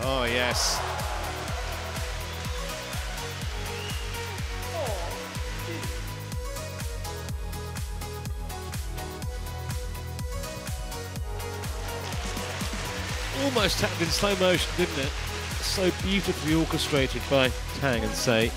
Oh, yes. Almost happened in slow motion, didn't it? So beautifully orchestrated by Tang and Tse.